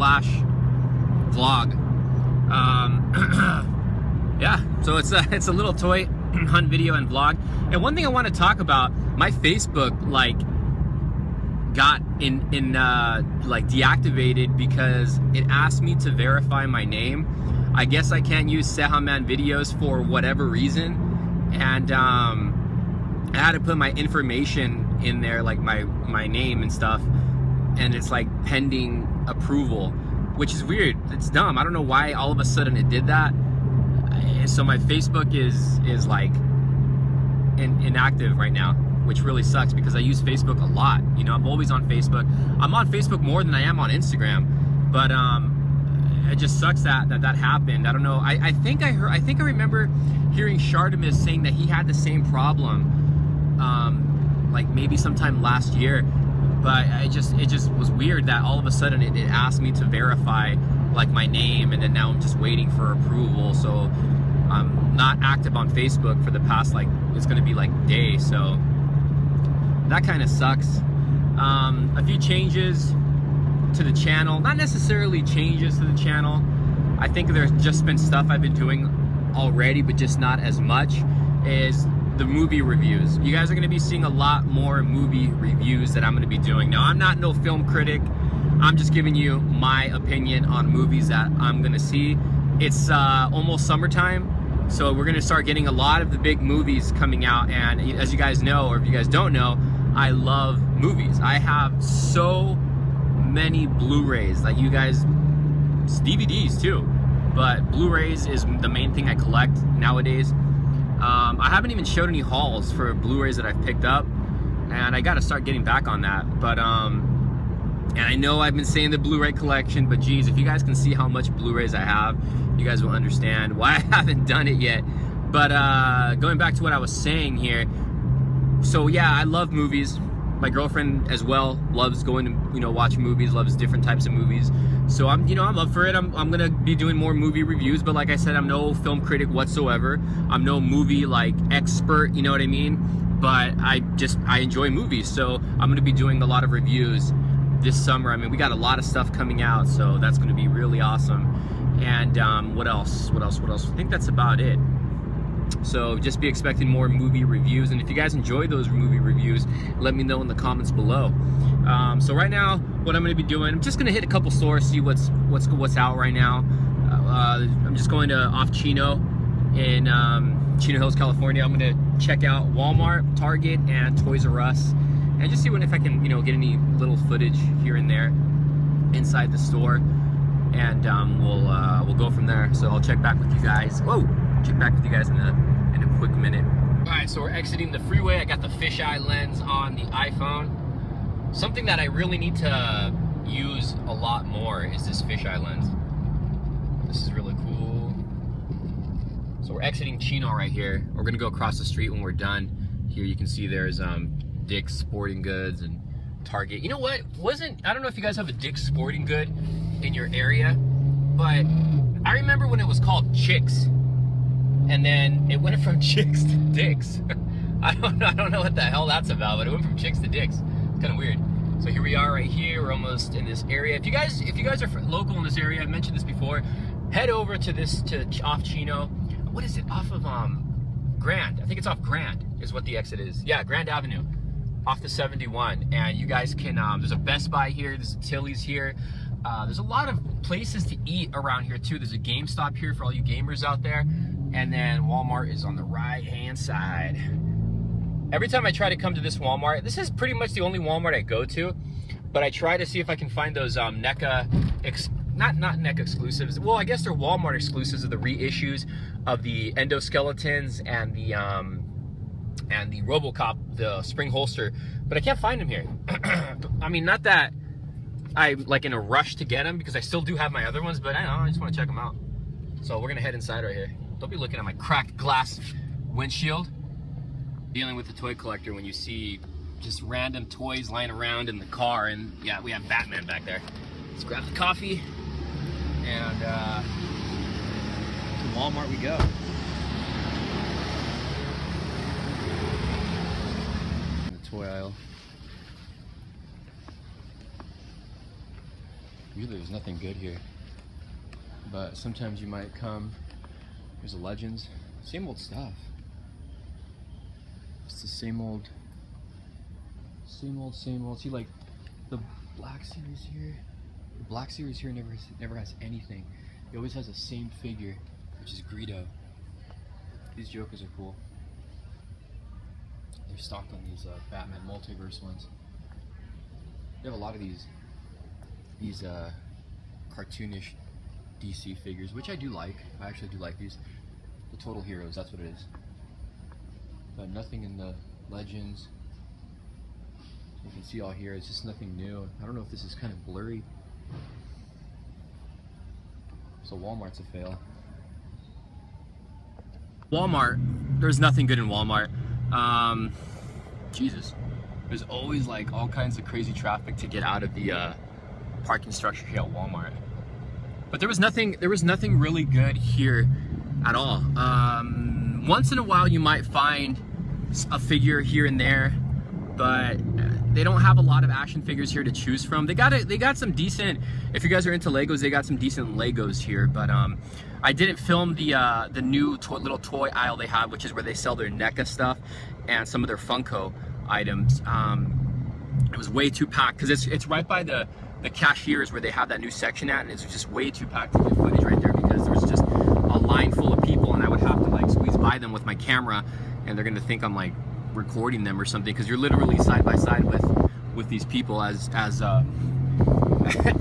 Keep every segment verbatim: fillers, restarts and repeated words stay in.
slash vlog. Um, yeah, so it's a, it's a little toy hunt video and vlog. And one thing I want to talk about, my Facebook like got in in uh, like deactivated because it asked me to verify my name. I guess I can't use Cejaman videos for whatever reason, and um, I had to put my information in there, like my my name and stuff, and it's like pending approval, which is weird. It's dumb. I don't know why all of a sudden it did that. So my Facebook is is like in, inactive right now, which really sucks because I use Facebook a lot. You know, I'm always on Facebook. I'm on Facebook more than I am on Instagram, but um. It just sucks that, that that happened. I don't know. I, I think I heard. I think I remember hearing Shardamus saying that he had the same problem, um, like maybe sometime last year. But I just it just was weird that all of a sudden it, it asked me to verify like my name, and then now I'm just waiting for approval. So I'm not active on Facebook for the past like it's gonna be like day. So that kind of sucks. Um, a few changes to the channel, not necessarily changes to the channel. I think there's just been stuff I've been doing already, but just not as much, is the movie reviews. You guys are going to be seeing a lot more movie reviews that I'm going to be doing. Now, I'm not no film critic. I'm just giving you my opinion on movies that I'm going to see. It's uh, almost summertime, so we're going to start getting a lot of the big movies coming out, and as you guys know, or if you guys don't know, I love movies. I have so many Blu-rays, like you guys, D V Ds too, but Blu-rays is the main thing I collect nowadays. Um, I haven't even showed any hauls for Blu-rays that I've picked up, and I gotta start getting back on that. But um, and I know I've been saying the Blu-ray collection, but geez, if you guys can see how much Blu-rays I have, you guys will understand why I haven't done it yet. But uh, going back to what I was saying here, so yeah, I love movies. My girlfriend as well loves going to, you know, watch movies, loves different types of movies. So I'm, you know, I'm up for it. I'm, I'm gonna be doing more movie reviews, but like I said, I'm no film critic whatsoever. I'm no movie like expert, you know what I mean? But I just, I enjoy movies. So I'm gonna be doing a lot of reviews this summer. I mean, we got a lot of stuff coming out, so that's gonna be really awesome. And um, what else, what else, what else? I think that's about it. So just be expecting more movie reviews, and if you guys enjoy those movie reviews, let me know in the comments below. Um, so right now, what I'm going to be doing, I'm just going to hit a couple stores, see what's what's what's out right now. Uh, I'm just going to off Chino in um, Chino Hills, California. I'm going to check out Walmart, Target, and Toys R Us, and just see what if I can, you know, get any little footage here and there inside the store, and um, we'll uh, we'll go from there. So I'll check back with you guys. Whoa. Check back with you guys in a, in a quick minute. All right, so we're exiting the freeway. I got the fisheye lens on the iPhone. Something that I really need to use a lot more is this fisheye lens. This is really cool. So we're exiting Chino right here. We're gonna go across the street when we're done. Here you can see there's um, Dick's Sporting Goods and Target. You know what, wasn't, I don't know if you guys have a Dick's Sporting Good in your area, but I remember when it was called Chicks. And then it went from Chicks to Dicks. I don't know, I don't know what the hell that's about, but it went from Chicks to Dicks. It's kind of weird. So here we are right here. We're almost in this area. If you guys, if you guys are local in this area, I've mentioned this before, head over to this, to off Chino. What is it? Off of um, Grand. I think it's off Grand is what the exit is. Yeah, Grand Avenue. Off the seventy-one. And you guys can, um, there's a Best Buy here. There's a Tilly's here. Uh, there's a lot of places to eat around here too. There's a GameStop here for all you gamers out there. And then Walmart is on the right-hand side. Every time I try to come to this Walmart, this is pretty much the only Walmart I go to, but I try to see if I can find those um, NECA, ex not, not NECA exclusives. Well, I guess they're Walmart exclusives of the reissues of the endoskeletons and the, um, and the Robocop, the spring holster, but I can't find them here. I mean, not that I'm like in a rush to get them because I still do have my other ones, but I don't know, I just wanna check them out. So we're gonna head inside right here. Don't be looking at my cracked glass windshield. Dealing with the toy collector when you see just random toys lying around in the car, and yeah, we have Batman back there. Let's grab the coffee, and uh, to Walmart we go. In the toy aisle. really there's nothing good here. But sometimes you might come, here's the Legends, same old stuff. It's the same old, same old, same old. See, like the Black Series here, the Black Series here never has, never has anything. It always has the same figure, which is Greedo. These Jokers are cool. They're stocked on these uh, Batman Multiverse ones. They have a lot of these, these uh, cartoonish D C figures, which I do like. I actually do like these. The Total Heroes, that's what it is. But nothing in the Legends. You can see all here, it's just nothing new. I don't know if this is kind of blurry. So Walmart's a fail. Walmart, there's nothing good in Walmart. Um, Jesus. There's always like all kinds of crazy traffic to get out of the uh, parking structure here at Walmart. But there was nothing, there was nothing really good here at all. Um, once in a while you might find a figure here and there, but they don't have a lot of action figures here to choose from. They got it. They got some decent, if you guys are into Legos, they got some decent Legos here, but um, I didn't film the uh, the new to little toy aisle they have, which is where they sell their NECA stuff and some of their Funko items. Um, it was way too packed because it's, it's right by the, the cashiers where they have that new section at, and it's just way too packed to get footage right there because there was just a line full of people and I would have to like squeeze by them with my camera and they're gonna think I'm like recording them or something, because you're literally side by side with with these people as as uh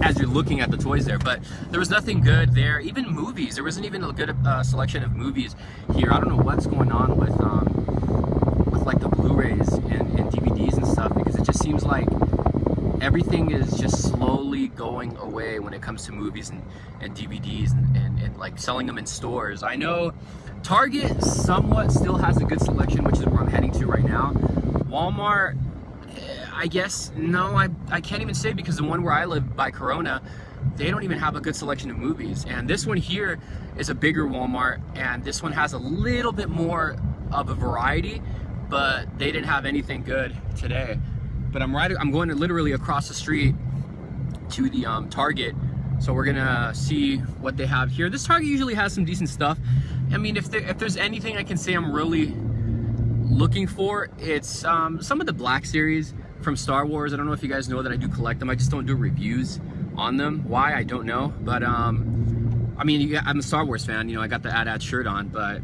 as you're looking at the toys there. But there was nothing good there. Even movies, there wasn't even a good uh, selection of movies here. I don't know what's going on with um with like the Blu-rays and, and D V Ds and stuff, because it just seems like everything is just slowly going away when it comes to movies and, and D V Ds and, and, and like selling them in stores. I know Target somewhat still has a good selection, which is where I'm heading to right now. Walmart, I guess, no, I, I can't even say, because the one where I live by Corona, they don't even have a good selection of movies. And this one here is a bigger Walmart, and this one has a little bit more of a variety, but they didn't have anything good today. But I'm right, I'm going to literally across the street to the um, Target. So we're gonna see what they have here. This Target usually has some decent stuff. I mean, if, there, if there's anything I can say I'm really looking for, it's um, some of the Black Series from Star Wars. I don't know if you guys know that I do collect them. I just don't do reviews on them. Why, I don't know. But um, I mean, I'm a Star Wars fan. You know, I got the AT-AT shirt on, but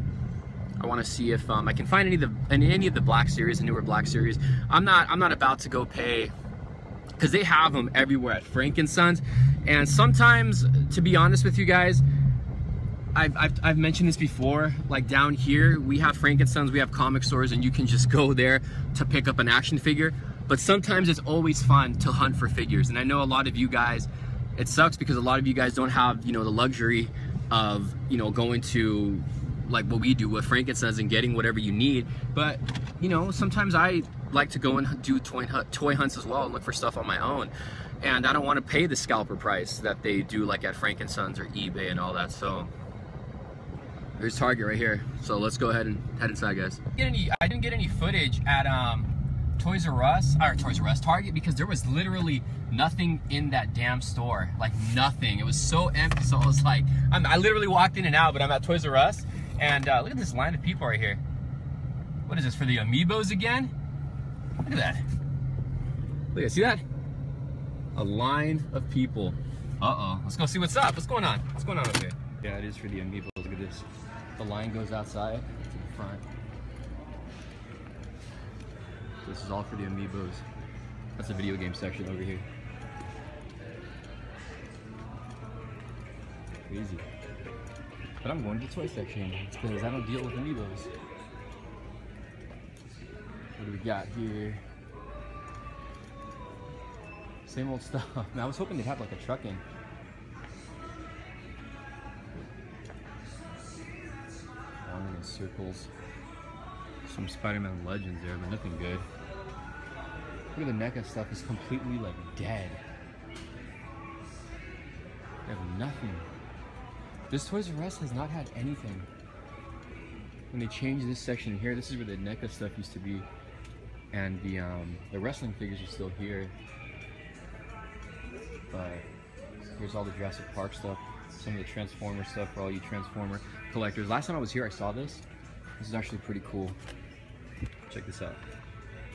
I want to see if um, I can find any of the any of the Black Series, the newer Black Series. I'm not I'm not about to go pay, because they have them everywhere at Frank and Sons. And sometimes, to be honest with you guys, I've, I've, I've mentioned this before, like down here, we have Frank and Sons, we have comic stores, and you can just go there to pick up an action figure. But sometimes it's always fun to hunt for figures. And I know a lot of you guys, it sucks because a lot of you guys don't have, you know, the luxury of, you know, going to like what we do with Frank and Sons and getting whatever you need. But, you know, sometimes I like to go and do toy, toy hunts as well and look for stuff on my own. And I don't want to pay the scalper price that they do like at Frank and Sons or eBay and all that. So there's Target right here. So let's go ahead and head inside, guys. I didn't get any, I didn't get any footage at um, Toys R Us, or Toys R Us Target, because there was literally nothing in that damn store. Like nothing. It was so empty. So I was like, I'm, I literally walked in and out, but I'm at Toys R Us. And uh, look at this line of people right here. What is this, for the Amiibos again? Look at that. Look at, see that? A line of people. Uh-oh. Let's go see what's up. What's going on? What's going on up here? Yeah, it is for the Amiibos. Look at this. The line goes outside to the front. This is all for the Amiibos. That's the video game section over here. Crazy. But I'm going to the toy section because I don't deal with Amiibos. What do we got here? Same old stuff. Now, I was hoping they'd have like a truck in. Long in circles. Some Spider-Man Legends there, but nothing good. Look at the NECA stuff, is completely like dead. They have nothing. This Toys R Us has not had anything. When they changed this section here, this is where the NECA stuff used to be. And the um, the wrestling figures are still here. But Here's all the Jurassic Park stuff, some of the Transformer stuff for all you Transformer collectors. Last time I was here, I saw this. This is actually pretty cool. Check this out.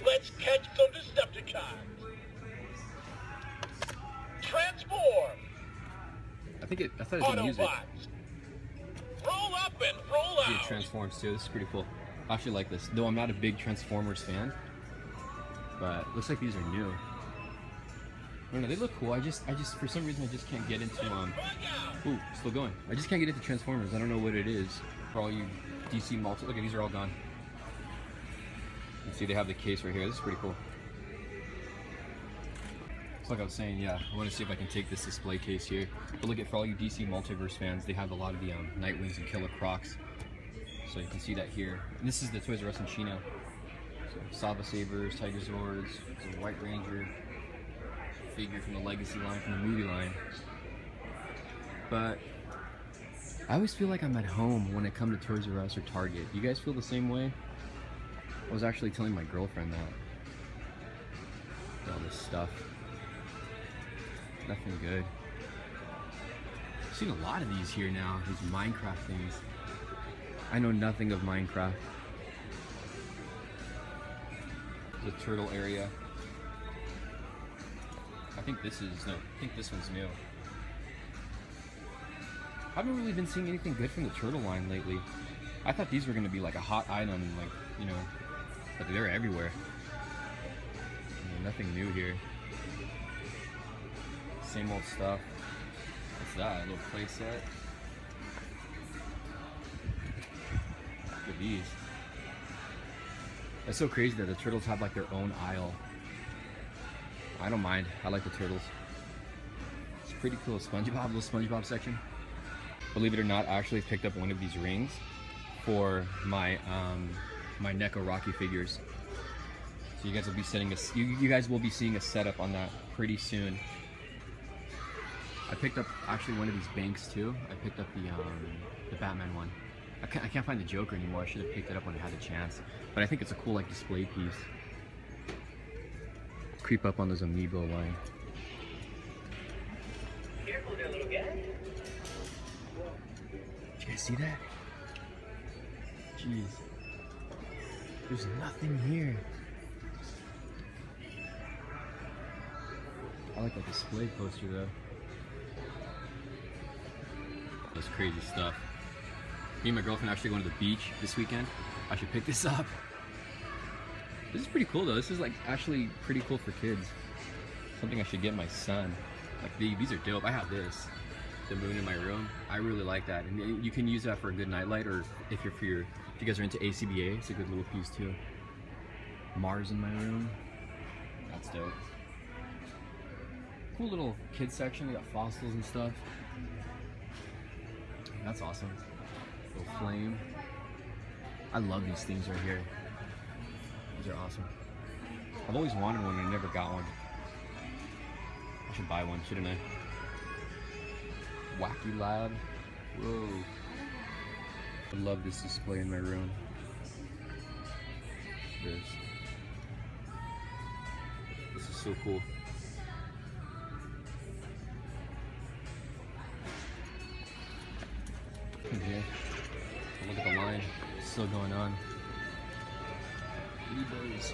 Let's catch some Decepticons. Transform. I think it, I thought it was music. Roll up and roll out. It transforms too. This is pretty cool. I actually like this, though I'm not a big Transformers fan. But looks like these are new. I don't know, they look cool. I just, I just, for some reason, I just can't get into, um, ooh, still going. I just can't get into Transformers. I don't know what it is. For all you D C Multiverse, look at these, are all gone. You can see they have the case right here. This is pretty cool. It's like I was saying, yeah, I want to see if I can take this display case here. But look at, for all you D C Multiverse fans, they have a lot of the um, Nightwings and Killer Crocs. So you can see that here. And this is the Toys R Us in Chino. So Saba Sabers, Tiger Zords, White Ranger. Figure from the Legacy line, from the movie line. But I always feel like I'm at home when I come to Toys R Us or Target. You guys feel the same way? I was actually telling my girlfriend that. All this stuff. Nothing good. I've seen a lot of these here now, these Minecraft things. I know nothing of Minecraft. The turtle area. I think this is, no, I think this one's new. I haven't really been seeing anything good from the turtle line lately. I thought these were going to be like a hot item, like, you know, but they're everywhere. I mean, nothing new here. Same old stuff. What's that? A little play set. Look at these. That's so crazy that the turtles have like their own aisle. I don't mind. I like the turtles. It's pretty cool. SpongeBob, little SpongeBob section. Believe it or not, I actually picked up one of these rings for my um, my NECA Rocky figures. So you guys will be setting a, you, you guys will be seeing a setup on that pretty soon. I picked up actually one of these banks too. I picked up the um, the Batman one. I can't, I can't find the Joker anymore. I should have picked it up when I had the chance. But I think it's a cool like display piece. Creep up on those Amiibo line. Careful there, little guy. Did you guys see that? Jeez. There's nothing here. I like that display poster though. That's crazy stuff. Me and my girlfriend are actually going to the beach this weekend. I should pick this up. This is pretty cool though. This is like actually pretty cool for kids. Something I should get my son. Like these, these are dope. I have this, the moon in my room. I really like that, and you can use that for a good nightlight, or if you're for your, if you guys are into A C B A, it's a good little piece too. Mars in my room. That's dope. Cool little kids section. They got fossils and stuff. That's awesome. Little flame. I love these things right here. These are awesome. I've always wanted one and I never got one. I should buy one, shouldn't I? Wacky Lab. Whoa. I love this display in my room. This. This is so cool. In here. Look at the line. It's still going on. Amiibos.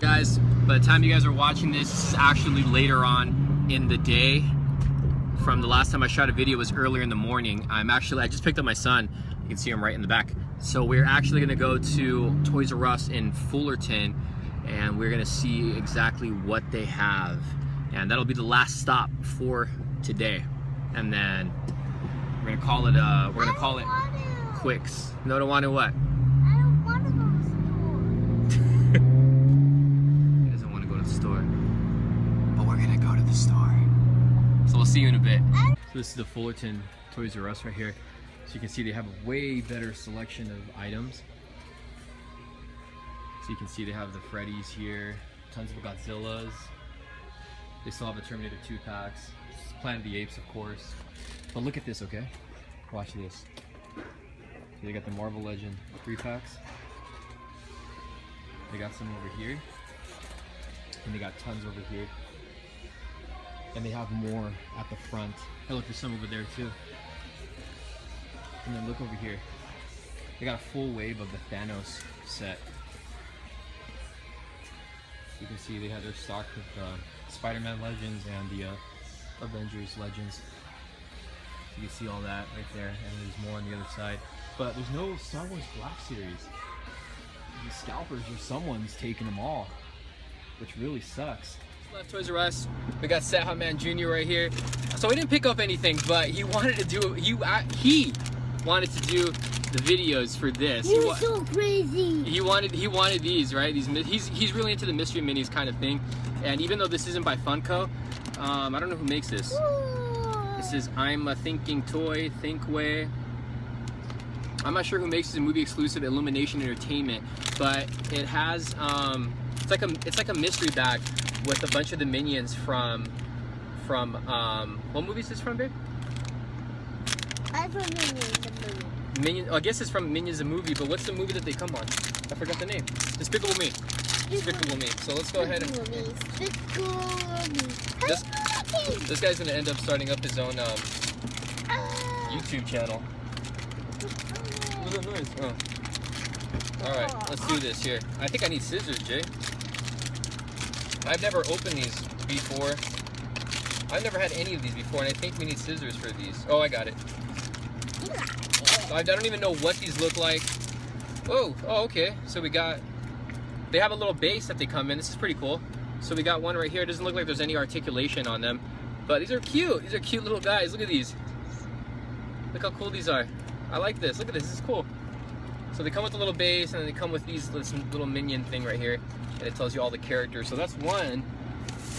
Guys, by the time you guys are watching this, this is actually later on in the day. From the last time I shot a video, it was earlier in the morning. I'm actually, I just picked up my son. You can see him right in the back. So we're actually gonna go to Toys R Us in Fullerton, and we're gonna see exactly what they have. And that'll be the last stop for today. And then we're gonna call it, uh, we're gonna call it Quicks. No, don't want to what? I don't want to go to the store. He doesn't want to go to the store. But we're going to go to the store. So we'll see you in a bit. So this is the Fullerton Toys R Us right here. So you can see they have a way better selection of items. So you can see they have the Freddy's here. Tons of Godzillas. They still have the Terminator two packs. Planet of the Apes, of course. But look at this, okay? Watch this. So they got the Marvel Legend three packs. They got some over here. and they got tons over here. And they have more at the front. Hey, look, there's some over there too. And then look over here. They got a full wave of the Thanos set. You can see they had their stock of uh, Spider-Man Legends and the uh, Avengers Legends. You can see all that right there, and there's more on the other side. But there's no Star Wars Black Series. These scalpers or someone's taking them all, which really sucks. Left Toys R Us. We got Cejaman Junior right here. So we didn't pick up anything, but he wanted to do he uh, he wanted to do the videos for this. He was so crazy. He wanted he wanted these, right? These he's he's really into the mystery minis kind of thing. And even though this isn't by Funko, um, I don't know who makes this. Whoa. This is I'm a Thinking Toy, Thinkway. I'm not sure who makes this, a movie exclusive, Illumination Entertainment, but it has um, it's like a it's like a mystery bag with a bunch of the minions from from um what movie is this from, babe? I'm from Minions the movie. Minions, I guess it's from Minions the movie, but what's the movie that they come on? I forgot the name. Despicable Me. Despicable Me. So let's go ahead and this, this guy's gonna end up starting up his own um YouTube channel. What's that noise? Oh. Alright, let's do this here. I think I need scissors, Jay. I've never opened these before. I've never had any of these before, and I think we need scissors for these. Oh, I got it. I don't even know what these look like. Oh, oh, okay. So we got, they have a little base that they come in. This is pretty cool. So we got one right here. It doesn't look like there's any articulation on them, but these are cute. These are cute little guys. Look at these. Look how cool these are. I like this. Look at this. This is cool. So they come with a little base, and then they come with these this little minion thing right here. And it tells you all the characters. So that's one.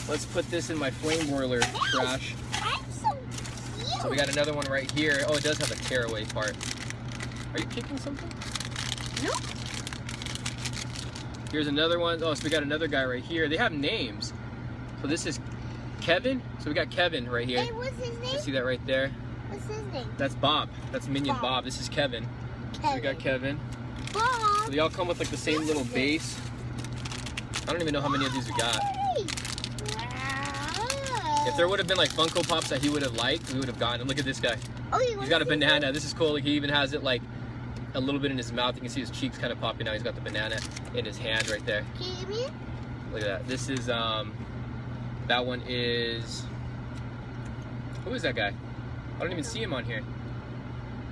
Let's put this in my flame whirler trash. I'm so cute. So we got another one right here. Oh, it does have a tearaway part. Are you kicking something? No. Nope. Here's another one. Oh, so we got another guy right here. They have names. So this is Kevin. So we got Kevin right here. Hey, what's his name? You see that right there? What's his name? That's Bob. That's Minion Bob. Bob. This is Kevin. Kevin. So we got Kevin. Bob. So they all come with like the same little base. I don't even know how many of these we got. Wow. If there would have been like Funko Pops that he would have liked, we would have gotten them. Look at this guy. Oh, he's got a banana. That? This is cool. Like, he even has it like a little bit in his mouth. You can see his cheeks kind of popping out. He's got the banana in his hand right there. Can you give me it? Look at that. This is, um, that one is, who is that guy? I don't even see him on here.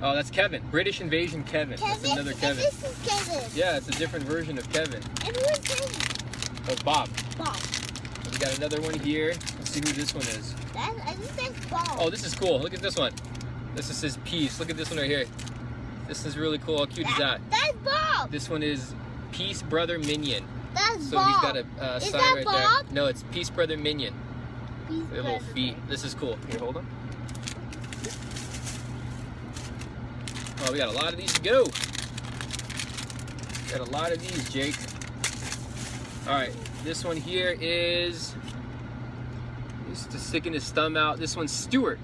Oh, that's Kevin. British Invasion Kevin. Kevin? That's another Kevin. This is Kevin. Yeah, it's a different version of Kevin. And who's Kevin? Oh, Bob. Bob. We got another one here. Let's see who this one is. That, I think that's Bob. Oh, this is cool. Look at this one. This is his Peace. Look at this one right here. This is really cool. How cute that, is that? That's Bob. This one is Peace Brother Minion. That's so Bob. So he's got a uh, sign that right Bob? There. No, it's Peace Brother Minion. Peace Brother. Little feet. This is cool. Here, hold on. Oh, we got a lot of these to go. Got a lot of these, Jake. All right, this one here is just sticking his thumb out. This one's Stuart.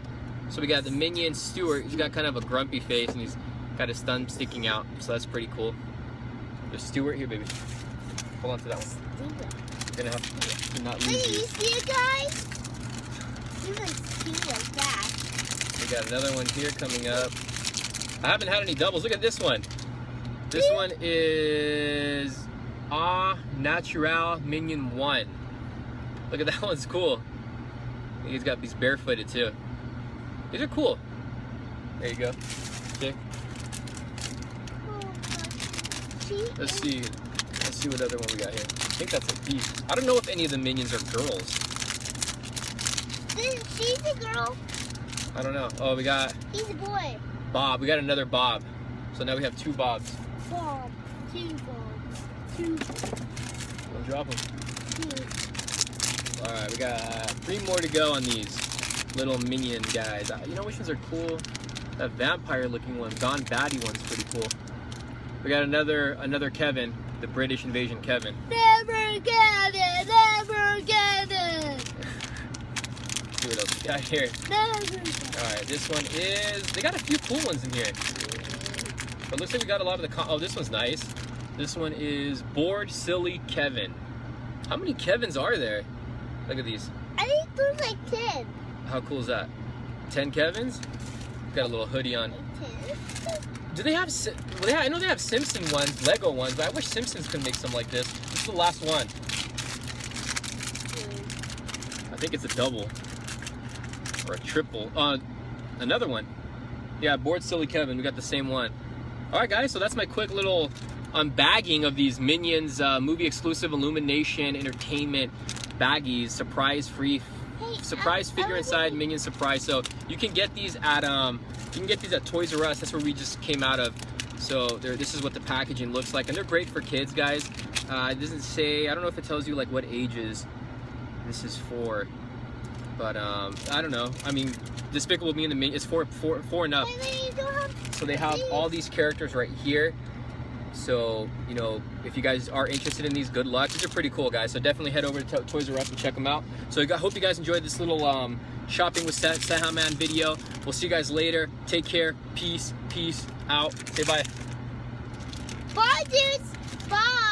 So we got the minion Stuart. He's got kind of a grumpy face, and he's got his thumb sticking out. So that's pretty cool. There's Stuart here, baby. Hold on to that one. You're gonna have to not lose. Wait, you see it, guys? You like cute like that. We got another one here coming up. I haven't had any doubles. Look at this one. This one is Ah Natural Minion one. Look at that, one's cool. He's got these barefooted too. These are cool. There you go. Okay. Let's see. Let's see what other one we got here. I think that's a piece. I don't know if any of the minions are girls. She's a girl. I don't know. Oh, we got. He's a boy. Bob. We got another Bob. So now we have two Bobs. Bob. Two Bobs. Don't drop them. All right, we got three more to go on these little minion guys. You know which ones are cool? That vampire-looking one, Don Batty one's pretty cool. We got another another Kevin, the British Invasion Kevin. Never get it, never get it. See what else we got here. Never. All right, this one is. They got a few cool ones in here. But looks like we got a lot of the. Oh, this one's nice. This one is Bored Silly Kevin. How many Kevins are there? Look at these. I think there's like ten. How cool is that? ten Kevins? Got a little hoodie on. Do they have, well, yeah, I know they have Simpson ones, Lego ones, but I wish Simpsons could make some like this. This is the last one. I think it's a double or a triple. Uh, another one. Yeah, Bored Silly Kevin, we got the same one. All right, guys, so that's my quick little unbagging of these Minions uh, movie exclusive Illumination Entertainment baggies, surprise free. Surprise figure inside Minion surprise. So you can get these at um you can get these at Toys R Us. That's where we just came out of. So there, this is what the packaging looks like, and they're great for kids, guys. Uh, it doesn't say. I don't know if it tells you like what ages this is for, but um I don't know. I mean, Despicable Me and the Minion is for four four and up. So they have all these characters right here. So, you know, if you guys are interested in these, good luck. These are pretty cool, guys. So definitely head over to Toys R Us and check them out. So I hope you guys enjoyed this little um, shopping with Cejaman video. We'll see you guys later. Take care. Peace. Peace out. Say bye. Bye, dudes. Bye.